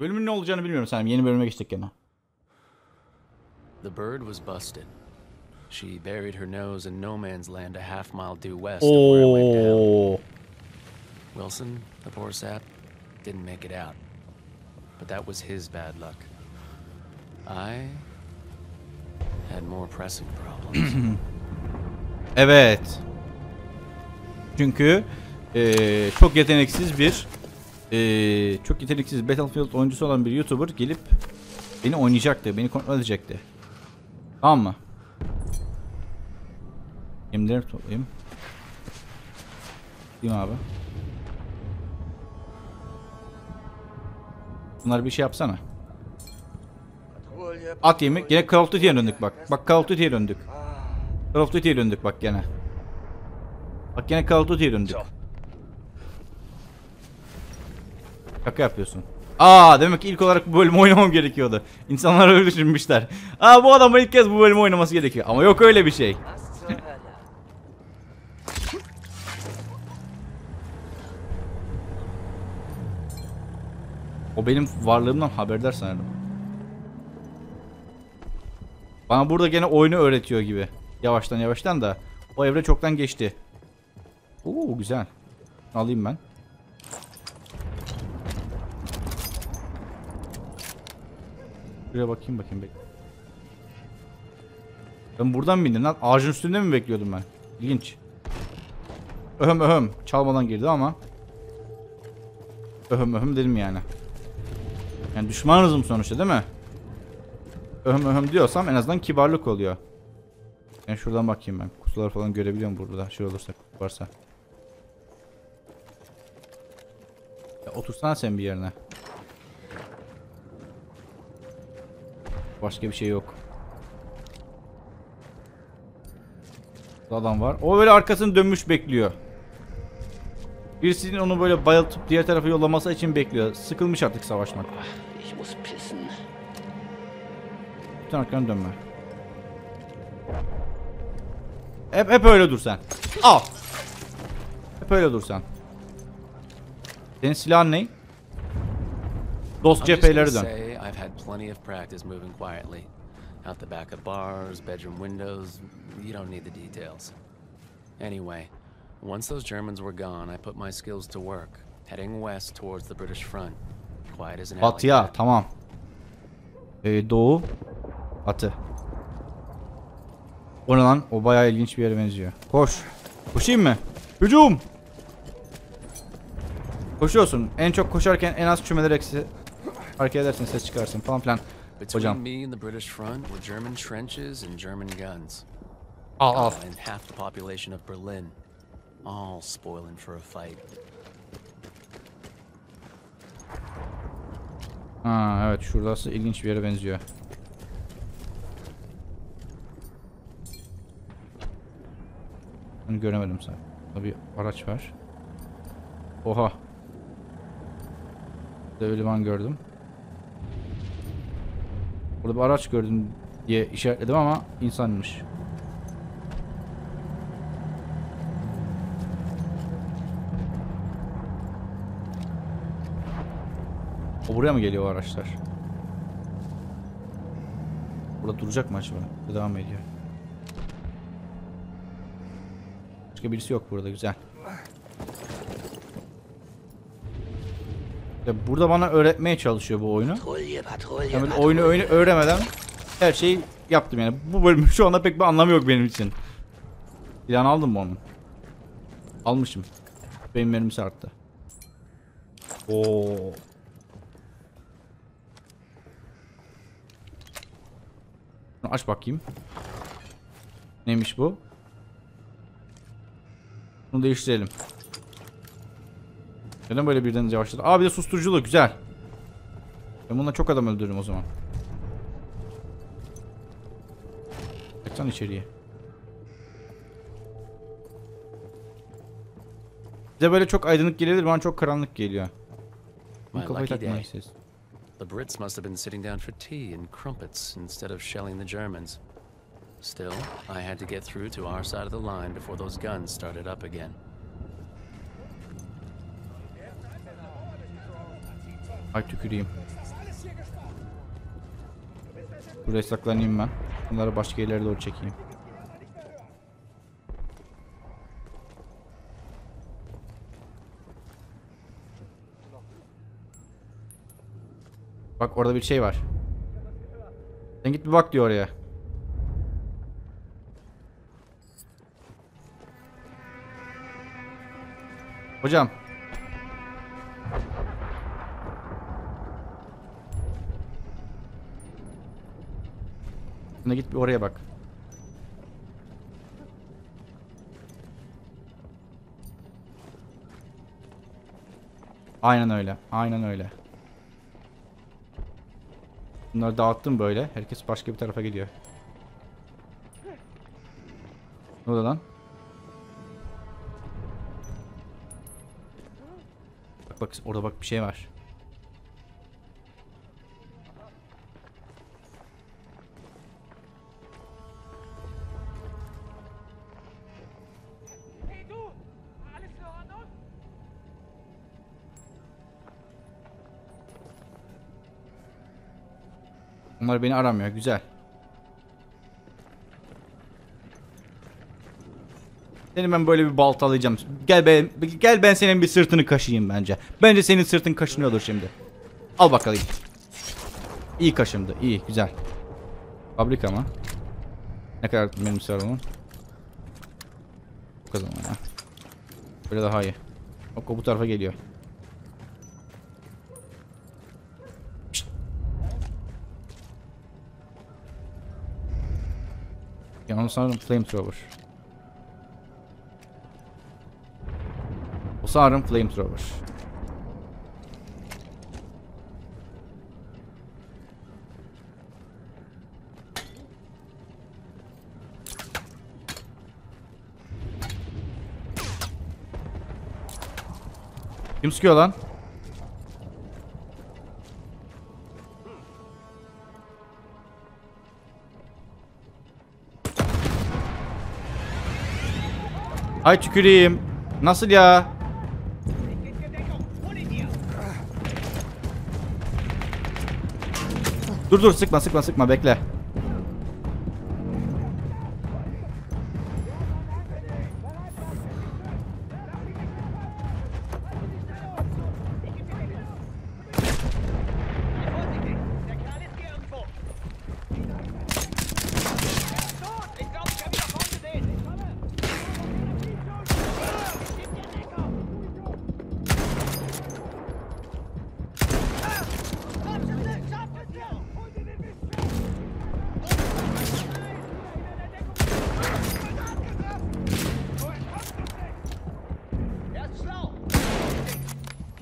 Bölümün ne olacağını bilmiyorum sanırım. Yeni bölüme geçtik gene. The bird was busted. She buried her nose in No Man's Land a half mile due west of where it went down. Wilson, the poor sap, didn't make it out. But that was his bad luck. I had more pressing problems. Evet. Çünkü çok yeteneksiz bir Battlefield oyuncusu olan bir YouTuber gelip beni oynayacaktı, beni kontrol edecekti. Tamam mı? Yemleri toplayayım. Değil mi abi? Bunlar bir şey yapsana. At yemek. Gene Call of Duty'ye döndük bak. Bak Call of Duty'ye döndük bak gene. Bak gene Call of Duty'ye döndük. Şaka yapıyorsun. Aa, demek ki ilk olarak bu bölümü oynamam gerekiyordu. İnsanlar öyle düşünmüşler. Aa, bu adam ilk kez bu bölümü oynaması gerekiyor. Ama yok öyle bir şey. O benim varlığımdan haberdar sanırım. Bana burada gene oyunu öğretiyor gibi. Yavaştan yavaştan da o evre çoktan geçti. Oo, güzel. Alayım ben. Şuraya bakayım bekle. Ben buradan bindim lan. Ağacın üstünde mi bekliyordum ben? İlginç. Çalmadan girdi ama. Dedim yani. Yani düşmanızım sonuçta değil mi? Diyorsam en azından kibarlık oluyor. Yani şuradan bakayım ben. Kutular falan görebiliyorum burada. Şey olursa, varsa. Ya otursana sen bir yerine. Başka bir şey yok. Burada adam var. O böyle arkasını dönmüş bekliyor. Birisinin onu böyle bayıltıp diğer tarafa yollaması için bekliyor. Sıkılmış artık savaşmak. Bütün arkanı dönme. Hep öyle dur sen. Al. Hep öyle dur sen. Senin silahın ne? Dost cepheleri dön. I've had plenty of practice moving quietly out the back of bars, bedroom windows. You don't need the details. Anyway, once those Germans were gone, I put my skills to work, heading west towards the British front. Quiet as an alley. Batıya, tamam. Doğu, batı. Oradan o bayağı ilginç bir yere benziyor. Koş. Koşayım mı? Hücum. Koşuyorsun. En çok koşarken en az çümeler eksi. Hareket edersin, ses çıkarsın falan filan. Hocam. Al. Ha, evet, şurası ilginç bir yere benziyor. Bunu göremedim sen. Tabii araç var. Oha. Devliman gördüm. Burada bir araç gördüm diye işaretledim ama insanmış. O buraya mı geliyor o araçlar? Burada duracak mı acaba? Devam ediyor. Başka birisi yok burada, güzel. Burada bana öğretmeye çalışıyor bu oyunu. Yani oyunu öğrenmeden her şeyi yaptım yani. Bu bölümün şu anda pek bir anlamı yok benim için. Silahını aldım mı onun? Almışım. Benim mermisi arttı. Oo. Bunu aç bakayım. Neymiş bu? Bunu değiştirelim. Neden böyle birden yavaşladı? Aa, bir de susturuculu, güzel. Ben bununla çok adam öldürürüm o zaman. Kaçsan içeriye. Bize böyle çok aydınlık gelebilir, bana çok karanlık geliyor. Bu kafayı takmayı siz. The Brits must have been sitting down for tea and crumpets instead of shelling the Germans. Still, I had to get through to our side of the line before those guns started up again. Ay, tüküreyim. Buraya saklanayım ben. Bunları başka yerlere doğru çekeyim. Bak orada bir şey var. Sen git bir bak diyor oraya. Hocam. Sen git bir oraya bak. Aynen öyle. Aynen öyle. Bunları dağıttım böyle. Herkes başka bir tarafa gidiyor. Ne oldu lan? Bak bak orada bak bir şey var. Onlar beni aramıyor. Güzel. Seni ben böyle bir baltalayacağım. Gel ben senin bir sırtını kaşıyayım bence. Bence senin sırtın kaşınıyordur şimdi. Al bakalım. İyi kaşındı. İyi. Güzel. Fabrika mı? Ne kadar benim sorumum? O zaman ya. Böyle daha iyi. Bak o bu tarafa geliyor. Yalnız sanırım flamethrower. O sanırım flamethrower. Kim sıkıyor lan? Ay tüküreyim. Nasıl ya? Dur sıkma bekle.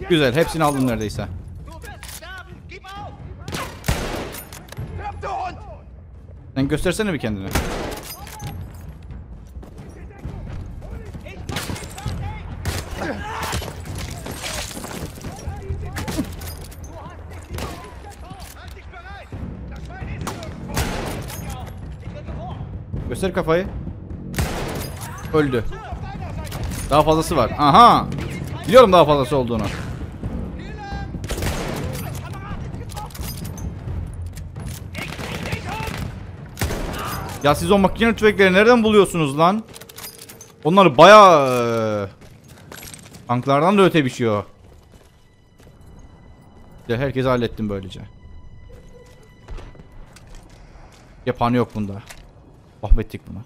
Güzel, hepsini aldım neredeyse. Sen göstersene bir kendini. Göster kafayı. Öldü. Daha fazlası var. Aha! Biliyorum daha fazlası olduğunu. Ya siz o makine tüfekleri nereden buluyorsunuz lan? Onlar bayağı tanklardan da öte bir şey o. İşte herkesi hallettim böylece. Yapanı yok bunda. Mahvettik bunu.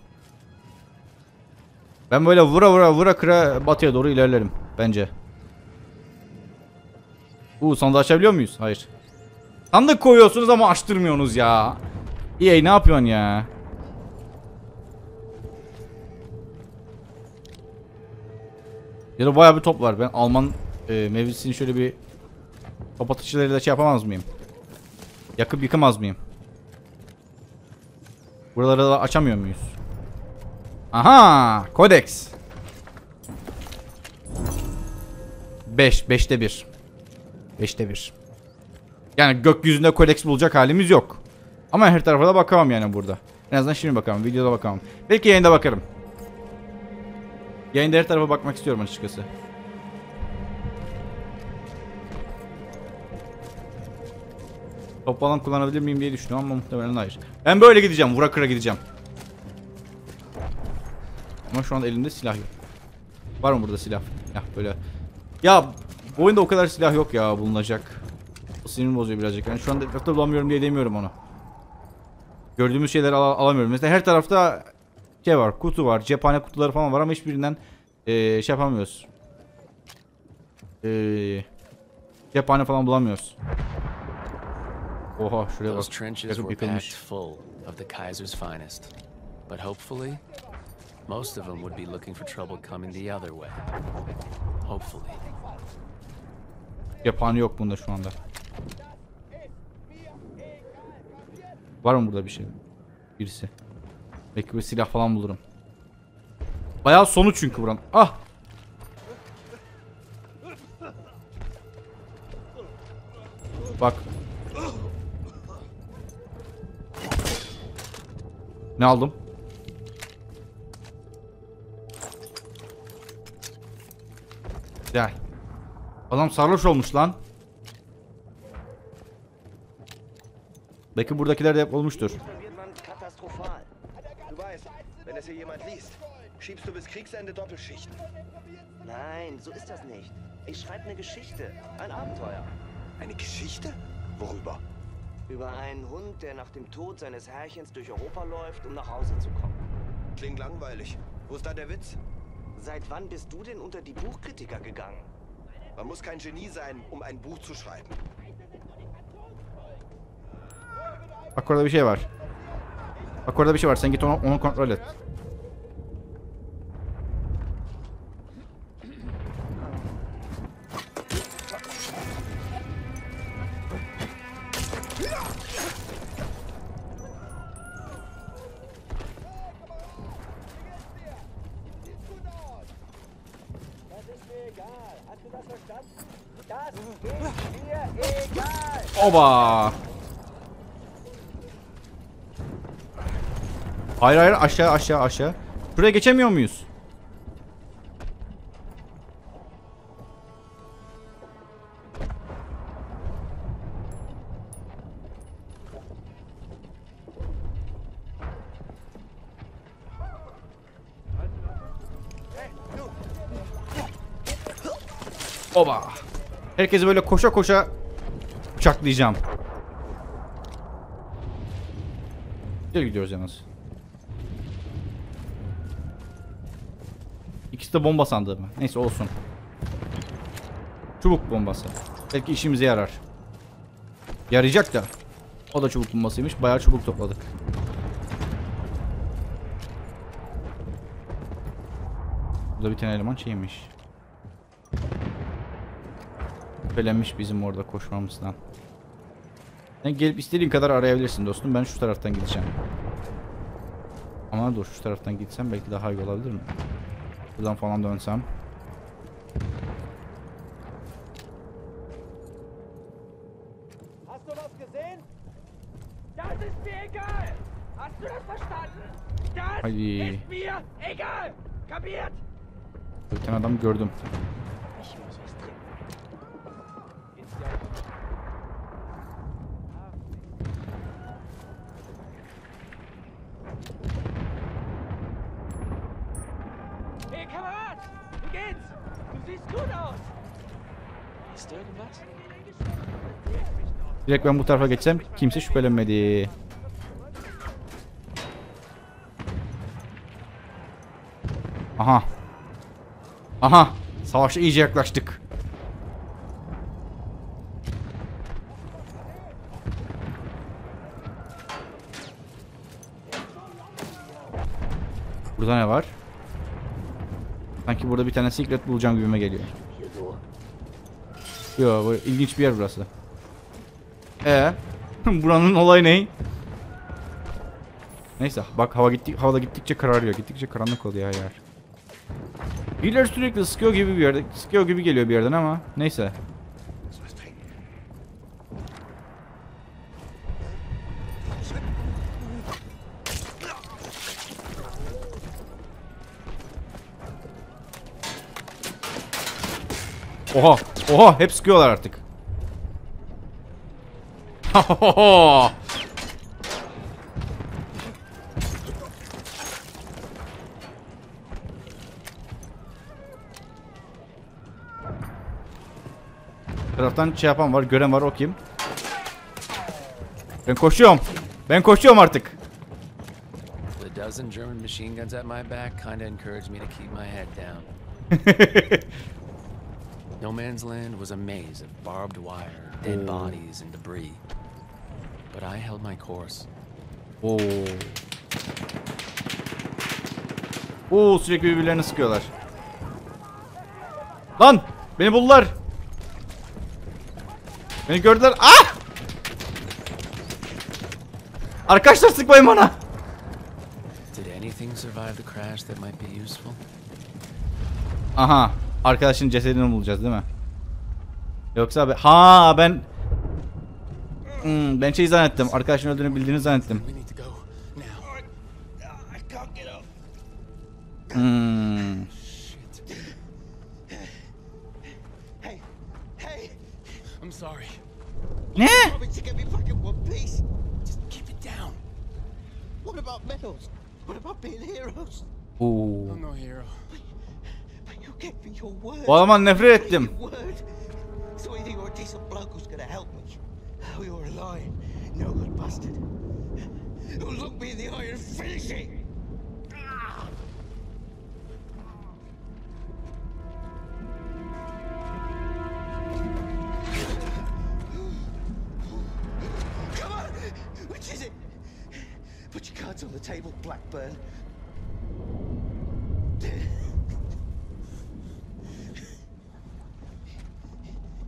Ben böyle vura kıra batıya doğru ilerlerim bence. Sandığı açabiliyor muyuz? Hayır. Sandık koyuyorsunuz ama açtırmıyorsunuz ya. İyi ne yapıyorsun ya? Ya da bayağı bir top var. Ben Alman mevlisini şöyle bir top atışçılarıyla şey yapamaz mıyım? Yakıp yıkamaz mıyım? Buraları da açamıyor muyuz? Aha! Kodeks. 5'te 1. 5'te 1. Yani gökyüzünde kodeks bulacak halimiz yok. Ama her tarafa da bakamam yani burada. En azından şimdi bakalım. Videoda bakamam. Belki yayında bakarım. Yayında her tarafa bakmak istiyorum açıkçası. Top falan kullanabilir miyim diye düşünüyorum ama muhtemelen hayır. Ben böyle gideceğim. Vura kıra gideceğim. Ama şu an elimde silah yok. Var mı burada silah? Ya böyle. Ya bu oyunda o kadar silah yok ya bulunacak. O sinir bozuyor birazcık. Yani şu anda etrafta bulamıyorum diye demiyorum onu. Gördüğümüz şeyleri alamıyorum. Mesela her tarafta şey var, kutu var, cephane kutuları falan var ama hiçbirinden şey yapamıyoruz. Cephane falan bulamıyoruz. Oha şuraya bak. Yakıp yıkılmış. Most of them would be looking for trouble coming the other way. Hopefully. Yapanı yok bunda şu anda. Var mı burada bir şey? Birisi. Belki bir silah falan bulurum. Bayağı sonu çünkü buranın. Ah! Bak. Ne aldım? Gel. Adam sarhoş olmuş lan. Belki buradakiler de hep olmuştur. Seit wann bist du denn unter die Buchkritiker gegangen? Man muss kein Genie sein, ein Buch zu schreiben. Bak orada bir şey var. Bak orada bir şey var. Sen git onu kontrol et. Oba. Hayır hayır aşağı. Buraya geçemiyor muyuz? Oba. Herkesi böyle koşa koşa uçaklayacağım. Gel gidiyoruz yalnız. İkisi de bomba sandığım. Neyse olsun. Çubuk bombası. Belki işimize yarar. Yarayacak da. O da çubuk bombasıymış. Bayağı çubuk topladık. Burada bir tane eleman şeymiş. Şüphelenmiş bizim orada koşmamızdan. Sen gelip istediğin kadar arayabilirsin dostum. Ben şu taraftan gideceğim. Ama dur şu taraftan gitsem belki daha iyi olabilir mi? Buradan falan dönsem. Haydi. Bir tane adam gördüm. Direkt ben bu tarafa geçsem kimse şüphelenmedi. Aha. Aha. Savaşa iyice yaklaştık. Burada ne var? Sanki burada bir tane secret bulacağım gibime geliyor. Yo, ilginç bir yer burası. Buranın olayı ne? Neyse bak havada gittikçe kararıyor. Gittikçe karanlık oluyor her yer. Birileri sürekli sıkıyor gibi bir yerde. Sıkıyor gibi geliyor bir yerden ama neyse. Oha! Oha! Hep sıkıyorlar artık. Ho. Taraftan şey yapan var, gören var, o kim? Ben koşuyorum. Ben koşuyorum artık. The dozen German machine guns at my back kind of encouraged me to keep my head down. No Man's Land was a maze of barbed wire, dead bodies and debris. But I held my course. Oo, sürekli birbirlerini sıkıyorlar. Lan, beni buldular. Beni gördüler. Ah! Arkadaşlar sıkmayın bana. Aha, arkadaşın cesedini bulacağız değil mi? Yoksa ben... Ha, ben ben şey zannettim. Arkadaşın öldüğünü bildiğini zannettim. Ne? O zaman nefret ettim. Put your cards on the table, Blackburn.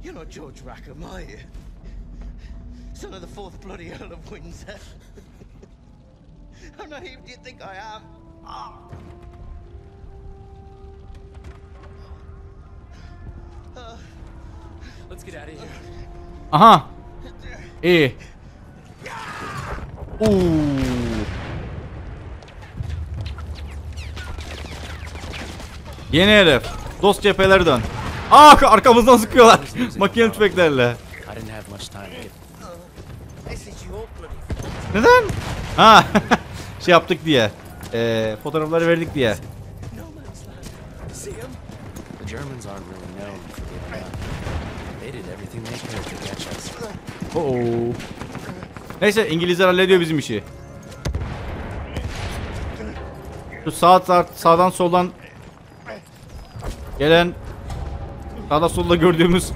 You're not George Rackham, are you? Son of the fourth bloody Earl of Windsor. How naive do you think I am? Let's get out of here. Aha. İyi. Yeni herif. Dost cepheleri dön. Ah, arkamızdan sıkıyorlar. Makine tüfeklerle. Neden? Ha, şey yaptık diye. Fotoğrafları verdik diye. Oh. Neyse, İngilizler hallediyor bizim işi. Şu sağdan soldan gelen, sağda solda gördüğümüz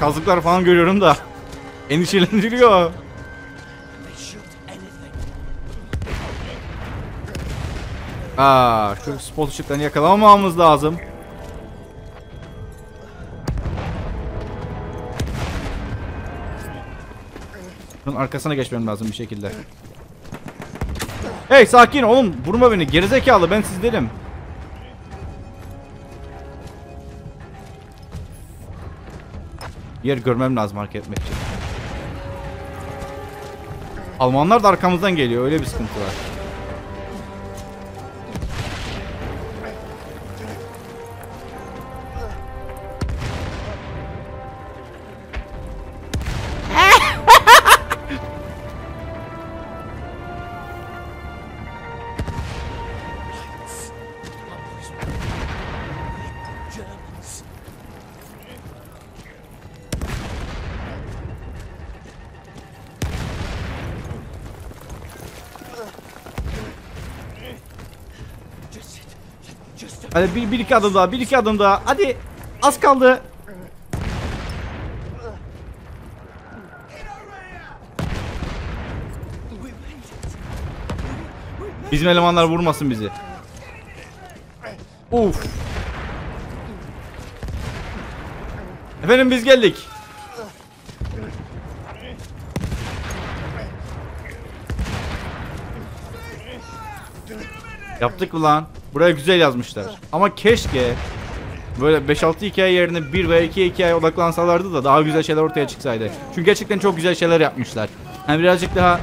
kazıklar falan görüyorum da endişelendiriyor. Aa, şu spot ışıklarını yakalamamamız lazım. Arkasına geçmem lazım bir şekilde. Hey, sakin oğlum, vurma beni gerizekalı, ben sizdenim. Yer görmem lazım hareket etmek için. Almanlar da arkamızdan geliyor, öyle bir sıkıntı var. Hadi bir iki adım daha, bir iki adım daha. Hadi, az kaldı. Bizim elemanlar vurmasın bizi. Uf. Efendim, biz geldik. Yaptık ulan. Buraya güzel yazmışlar. Ama keşke böyle 5-6 hikaye yerine 1 veya 2 hikaye odaklansalardı da daha güzel şeyler ortaya çıksaydı. Çünkü gerçekten çok güzel şeyler yapmışlar. Yani birazcık daha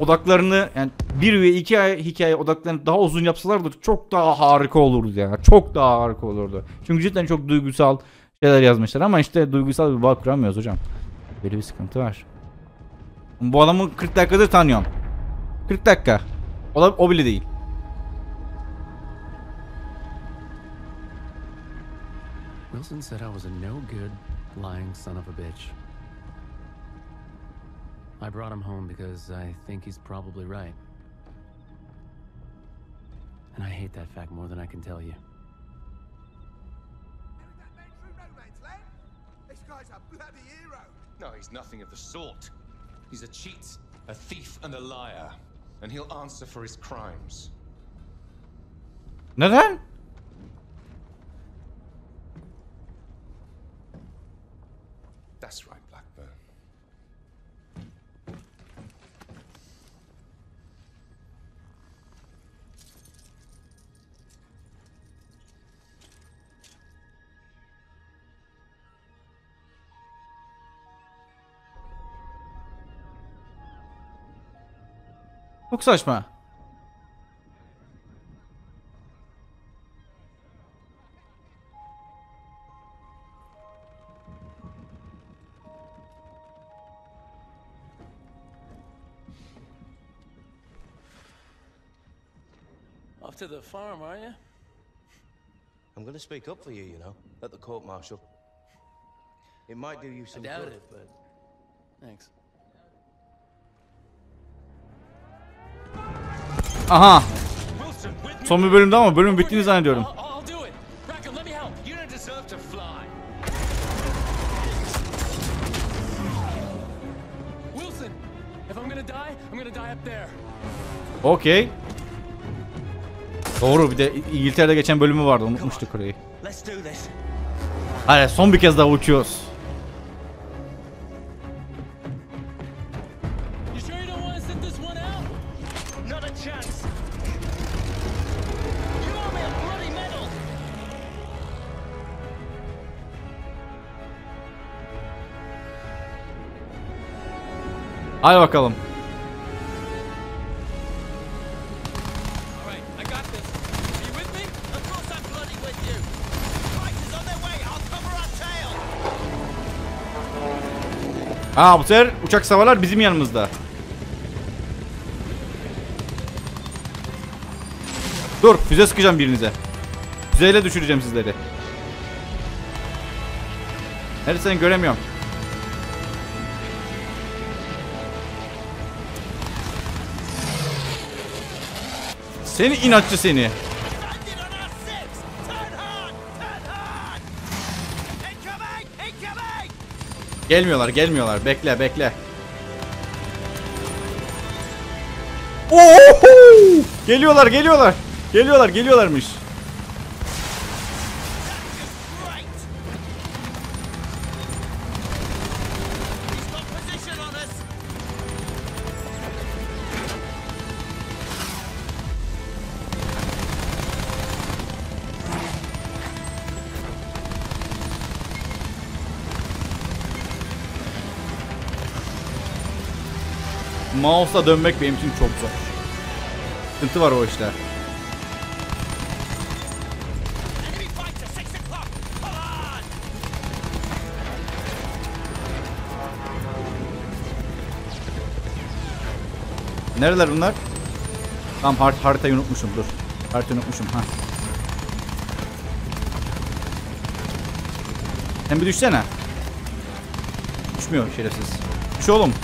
odaklarını, yani 1 ve 2 hikaye odaklarını daha uzun yapsalardı çok daha harika olurdu yani. Çok daha harika olurdu. Çünkü cidden çok duygusal şeyler yazmışlar ama işte duygusal bir bağ kuramıyoruz hocam. Böyle bir sıkıntı var. Bu adamı 40 dakikadır tanıyorum. 40 dakika. O bile değil. Wilson said I was a no good lying son of a bitch. I brought him home because I think he's probably right. And I hate that fact more than I can tell you. That man through No Man's Land? This guy's a bloody hero. No, he's nothing of the sort. He's a cheat, a thief and a liar. And he'll answer for his crimes. Nathan? That's right, Blackburn. Çok saçma. Off to the farm, are you? I'm going to speak up for you, you know, at the court martial. It might do you some good. I doubt it, but thanks. Aha. Son bir bölümde ama bölüm bittiğini zannediyorum. Okay. Doğru, bir de İngiltere'de geçen bölümü vardı, unutmuştuk orayı. Hayır, son bir kez daha uçuyoruz. Hadi bakalım. Aa, bu sefer uçak savarlar bizim yanımızda. Dur, füze sıkacağım birinize. Füzeyle düşüreceğim sizleri. Neresini göremiyorum. Seni inatçı seni. Gelmiyorlar, gelmiyorlar. Bekle, bekle. Oho! Geliyorlar, geliyorlar. Geliyorlar, geliyorlarmış. Mouse'la dönmek benim için çok zor. Sıkıntı var o işler. Nereler bunlar? Tam haritayı unutmuşum, dur. Haritayı unutmuşum, ha. Sen bir düşsene. Düşmüyor şerefsiz. Düş oğlum.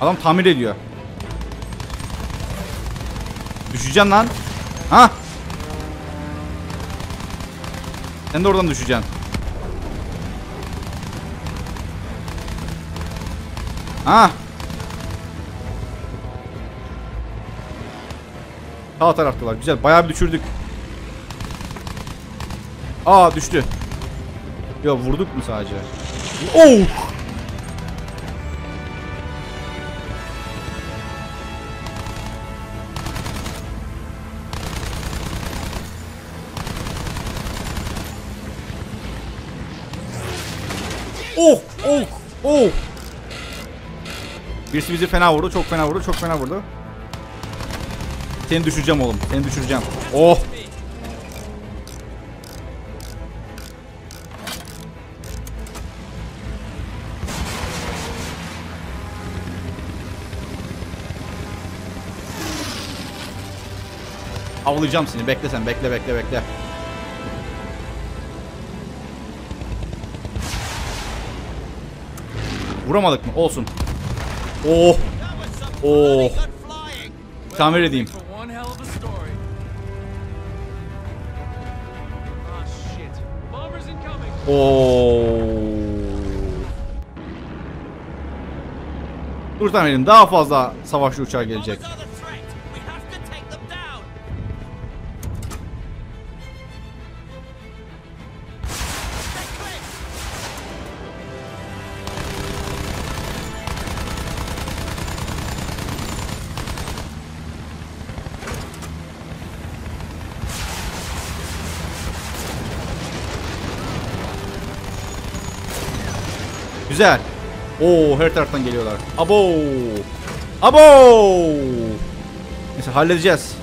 Adam tamir ediyor. Düşeceğim lan. Ha? Sen de oradan düşeceksin. Ha? Sağ taraftalar. Güzel. Bayağı bir düşürdük. Aa, düştü. Yo, vurduk mu sadece? Oh! Oh, oh, oh. Birisi bizi fena vurdu, çok fena vurdu, çok fena vurdu. Seni düşüreceğim oğlum, seni düşüreceğim. Oh. avlayacağım seni. Bekle sen. Bekle. Vuramadık mı? Olsun. Oh. Oh. Tamir edeyim. Oh. Dur tamam, daha fazla savaşçı uçağı gelecek. Güzel. Oo, her taraftan geliyorlar. Abo! Abo! Neyse, halledeceğiz.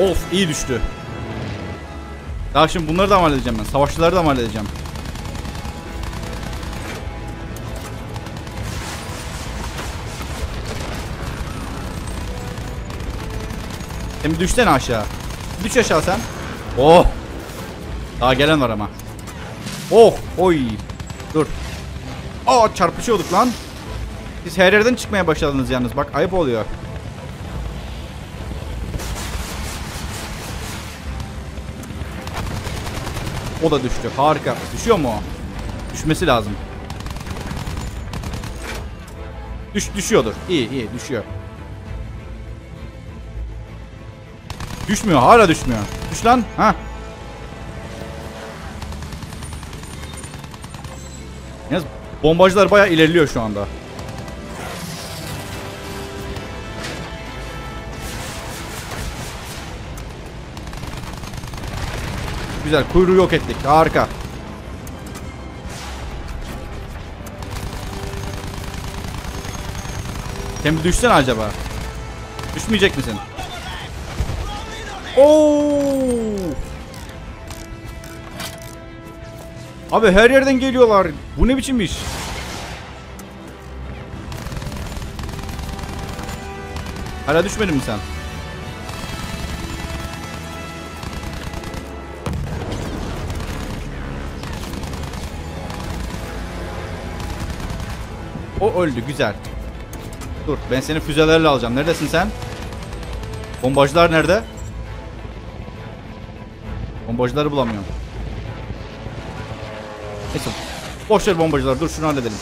Of, iyi düştü. Daha şimdi bunları da halledeceğim ben. Savaşçıları da halledeceğim. Sen düşsene aşağı. Düş aşağı sen. Oh. Daha gelen var ama. Oh. Oy. Dur. Aa, çarpışıyorduk lan. Siz her yerden çıkmaya başladınız yalnız. Bak, ayıp oluyor. O da düştü. Harika. Düşüyor mu o? Düşmesi lazım. Düşüyordur. İyi düşüyor. Düşmüyor, hala düşmüyor. Düş lan. Ha. Yalnız bombacılar bayağı ilerliyor şu anda. Güzel, kuyruğu yok ettik. Harika. Sen bir düşsen acaba. Düşmeyecek misin? Oo! Abi her yerden geliyorlar. Bu ne biçim iş? Hala düşmedin mi sen? O öldü, güzel. Dur, ben seni füzelerle alacağım. Neredesin sen? Bombacılar nerede? Bombacıları bulamıyorum. Neyse. Boş ver bombacılar. Dur şunu halledelim.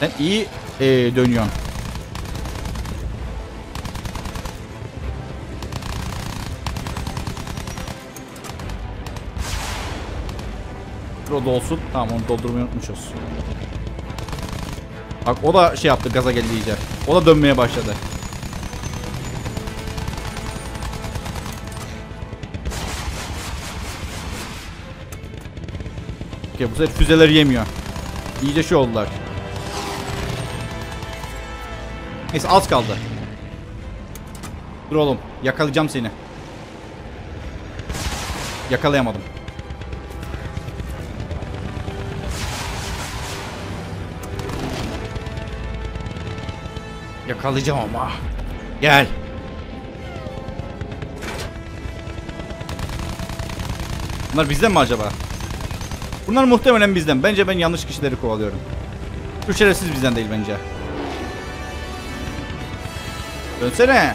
Sen iyi dönüyorsun. O dolsun. Tamam, onu doldurmayı unutmuşuz. Bak, o da şey yaptı. Gaza geldi iyice. O da dönmeye başladı. Bu sefer füzeler yemiyor. İyice şey oldular. Neyse, az kaldı. Dur oğlum, yakalayacağım seni. Yakalayamadım. Yakalayacağım ama. Gel. Bunlar bizden mi acaba? Bunlar muhtemelen bizden. Bence ben yanlış kişileri kovalıyorum. Şu şerefsiz bizden değil bence. Dönsene.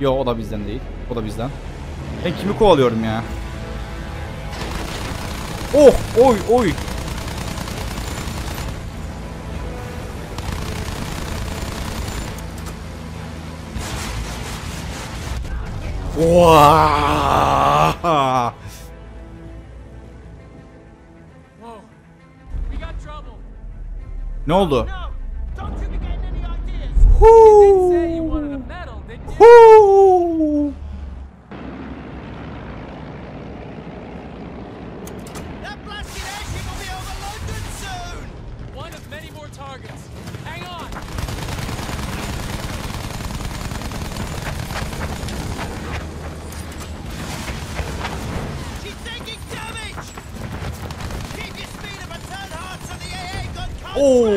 Yo, o da bizden değil. O da bizden. Ben kimi kovalıyorum ya? Oh, oy. Oha! Ne oldu? Oo.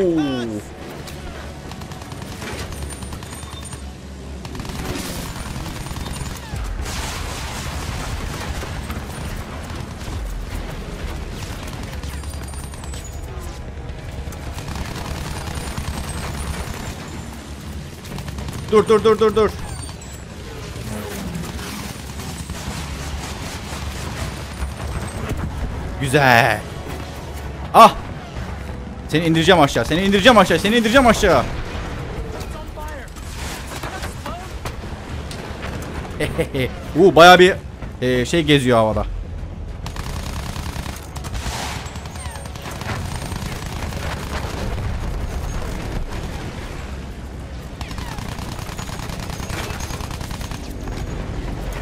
Dur. Güzel. Ah! Seni indireceğim aşağı. Bayağı bir şey geziyor havada.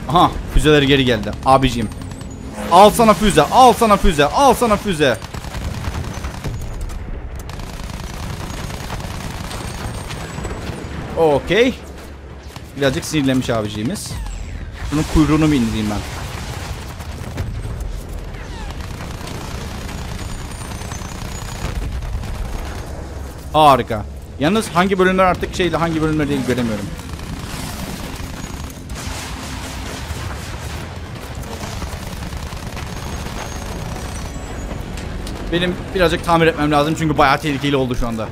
Aha, füzeler geri geldi abicim. Al sana füze. Okey. Birazcık sinirlenmiş abiciğimiz. Bunun kuyruğunu mu indireyim ben? Harika. Yalnız hangi bölümler artık şeyle hangi bölümler değil göremiyorum. Benim birazcık tamir etmem lazım çünkü bayağı tehlikeli oldu şu anda.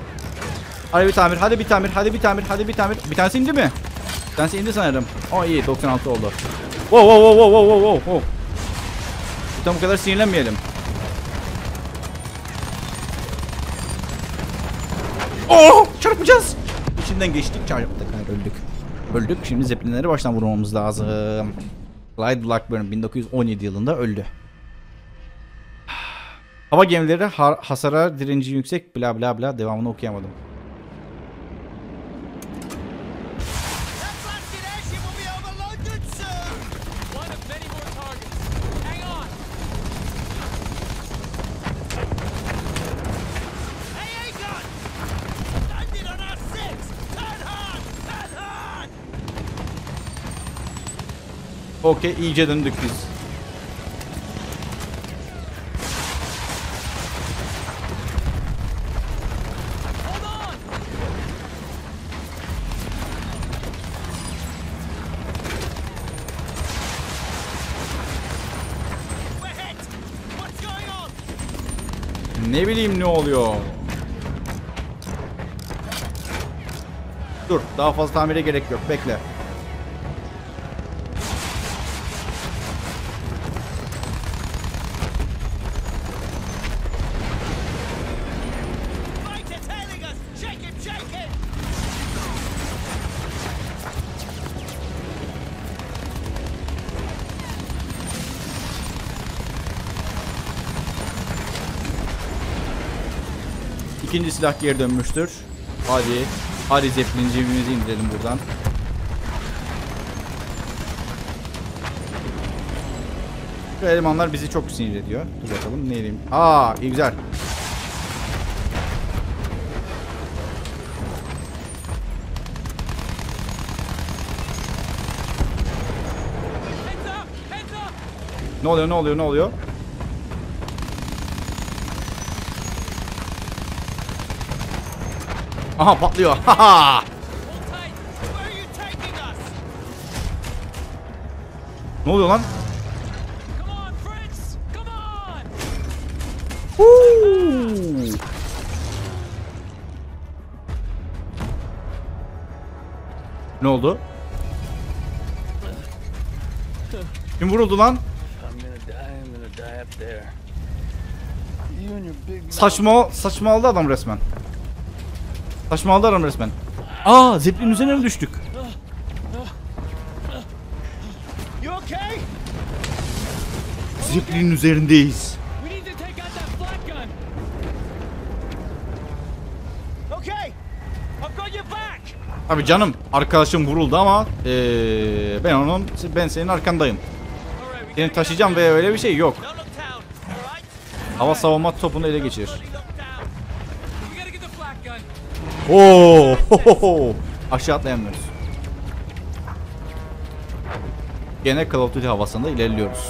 Hadi bir tamir. Bir tanesi indi mi? Bir tanesi indi sanırım. O iyi, 96 oldu. Wow. Tam bu kadar sinirlenmeyelim. Oh, çarpacağız. İçinden geçtik, çarptık, hayır, öldük. Şimdi zeplinleri baştan vurmamız lazım. Clyde Blackburn 1917 yılında öldü. Hava gemileri hasara direnci yüksek, bla bla bla, devamını okuyamadım. Okey, iyice döndük biz. Ne bileyim ne oluyor. Dur, daha fazla tamire gerek yok, bekle. İkinci silah geri dönmüştür. Hadi zeplincimizi indirelim buradan. Şu elemanlar bizi çok sinir ediyor. Dur bakalım ne diyeyim. Aa, iyi, güzel. Ne oluyor? Aha, patlıyor. Haha. Ne oluyor lan? Ne oldu? Kim vuruldu lan? Saçmaladı adam resmen. Aa, zeplin üzerine mi düştük? Zeplinin üzerindeyiz. Abi canım, arkadaşım vuruldu ama ben senin arkandayım. Seni taşıyacağım ve öyle bir şey yok. Hava savunma topunu ele geçirir. Ooo, aşağı atlayamıyoruz. Gene Call of Duty havasında ilerliyoruz.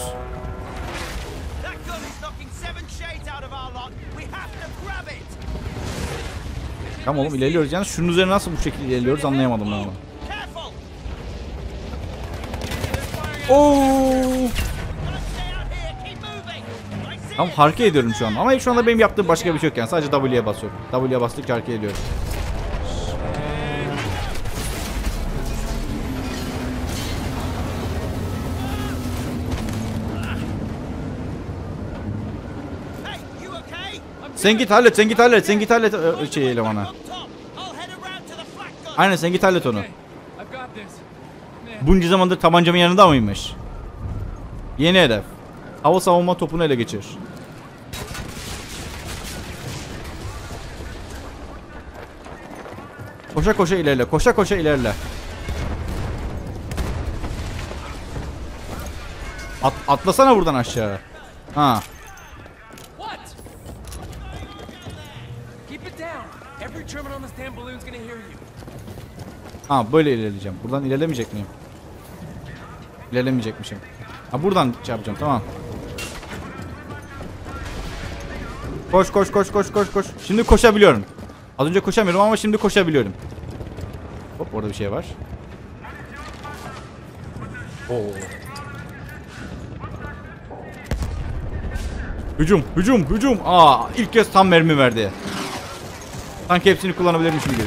Tamam oğlum, ilerliyoruz yani. Şunun üzerine nasıl bu şekilde ilerliyoruz anlayamadım ben onu. Ooo. Tamam, hareket ediyorum şu an. Ama şu anda benim yaptığım başka bir şey yok yani. Sadece W'ye basıyorum. W'ye bastıkça hareket ediyorum. Sen git hallet, sen git hallet, sen git hallet şey elemana. Aynen, sen git hallet onu. Bunca zamandır tabancamın yanında mıymış? Yeni hedef. Hava savunma topunu ele geçir. Koşa koşa ilerle, koşa koşa ilerle. Atlasana buradan aşağı. Ha. Ha, böyle ilerleyeceğim. Buradan ilerlemeyecek miyim? İlerlemeyecekmişim. Ha, buradan çarpacağım, tamam. Koş koş koş koş koş koş. Şimdi koşabiliyorum. Az önce koşamıyorum ama şimdi koşabiliyorum. Hop, orada bir şey var. Oo. Hücum, hücum, hücum. Aa, ilk kez tam mermi verdi. Sanki hepsini kullanabilirmişim gibi.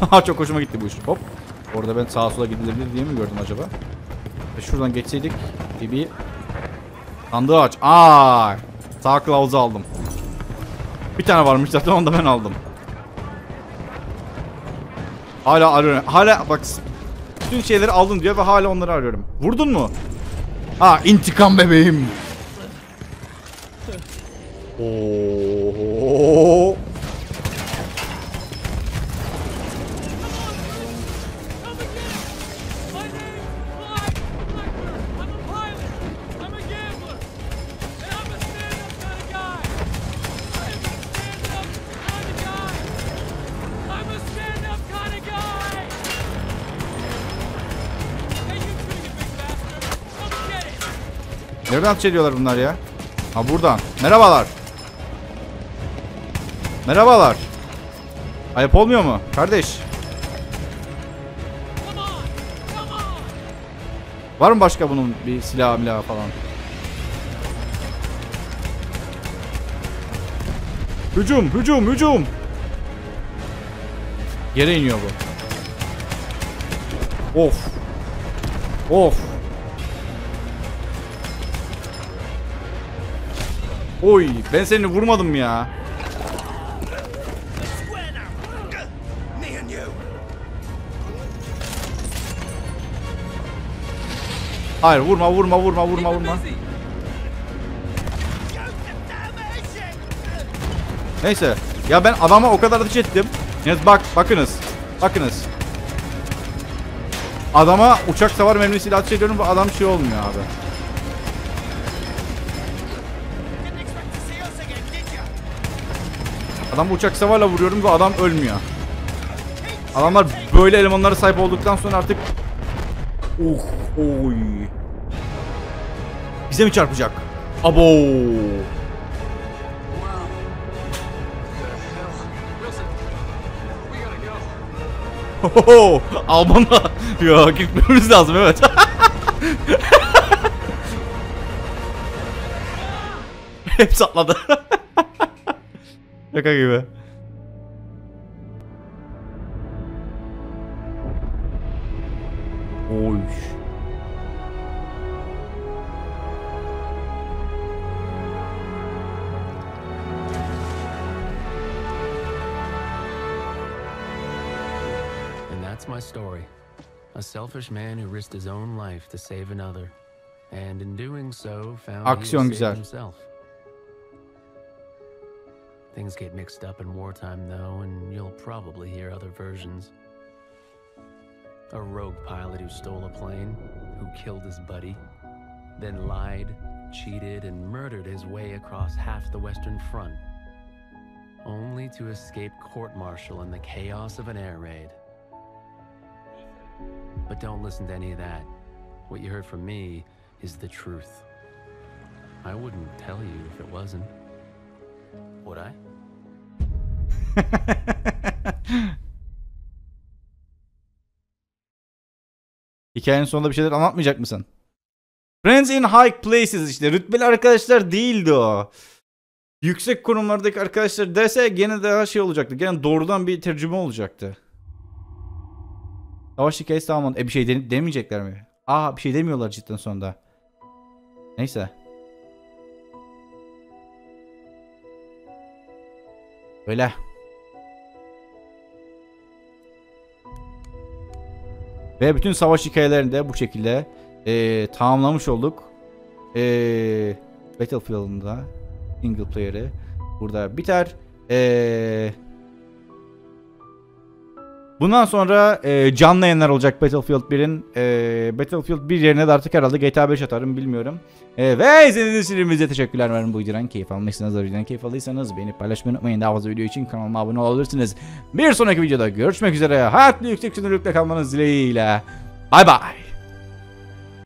Haha, çok hoşuma gitti bu iş. Hop. Orada ben sağa sola gidilebilir diye mi gördüm acaba? Şuradan geçseydik gibi. Sandığı aç. Aa, sağ kılavuzu aldım. Bir tane varmış zaten, onu da ben aldım. Hala arıyorum. Hala bak, bütün şeyleri aldım diyor ve hala onları arıyorum. Vurdun mu? Ha, intikam bebeğim. Oo. Nereden ateş ediyorlar bunlar ya? Ha, buradan. Merhabalar. Merhabalar. Ayıp olmuyor mu kardeş? Var mı başka bunun bir silahı milahı falan? Hücum, hücum, hücum. Yere iniyor bu. Of. Of. Oy, ben seni vurmadım ya. Hayır, vurma vurma vurma vurma vurma. Neyse ya, ben adama o kadar ateş ettim. Evet, bak, bakınız. Bakınız. Adama uçak savar mermisiyle ateş ediyorum, bu adam şey olmuyor abi. Adam bu uçak savarla vuruyorum ve adam ölmüyor. Adamlar böyle elemanlara sahip olduktan sonra artık... Oh, oy. Bize mi çarpacak? Abo. Oho, Alman'a. Ya, gitmemiz lazım, evet. Hepsi atladı. Şaka gibi. Oy. And that's my story. A selfish man who risked his own life to save another, and in doing so found himself. Things get mixed up in wartime though, and you'll probably hear other versions. A rogue pilot who stole a plane, who killed his buddy, then lied, cheated, and murdered his way across half the Western Front, only to escape court-martial in the chaos of an air raid. But don't listen to any of that. What you heard from me is the truth. I wouldn't tell you if it wasn't. Would I? Hikayenin sonunda bir şeyler anlatmayacak mısın? Friends in high places işte. Rütbeli arkadaşlar değildi o. Yüksek konumlardaki arkadaşlar derse gene daha şey olacaktı. Gene doğrudan bir tercüme olacaktı. Savaş hikayesi tamamen. Bir şey demeyecekler mi? Aa, bir şey demiyorlar cidden sonunda. Neyse. Öyle. Ve bütün savaş hikayelerini de bu şekilde tamamlamış olduk. Battlefield'da single player'ı burada biter. Bundan sonra canlı yayınlar olacak Battlefield 1'in. Battlefield 1 yerine de artık herhalde GTA 5 atarım, bilmiyorum. Ve izlediğiniz için hepinize teşekkürler. Umarım bu videodan keyif almışsınız. Videodan keyif alırsanız beğenip paylaşmayı unutmayın. Daha fazla video için kanalıma abone olabilirsiniz. Bir sonraki videoda görüşmek üzere. Hayatlı yüksek sınırlıkla kalmanız dileğiyle. Bye bye.